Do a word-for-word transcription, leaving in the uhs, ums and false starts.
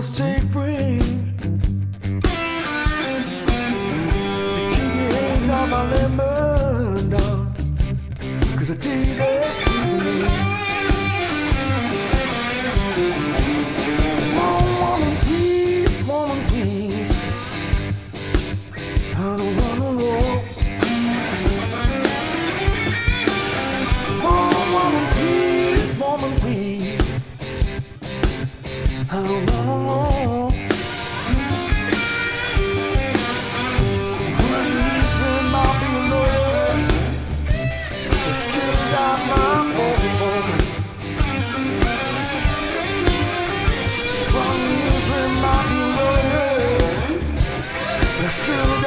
mistake brings the tears of my lemon dog, 'cause I did it sweetly. Oh woman please, woman please, I don't wanna roll. Oh woman please, woman please, I don't wanna roll. Still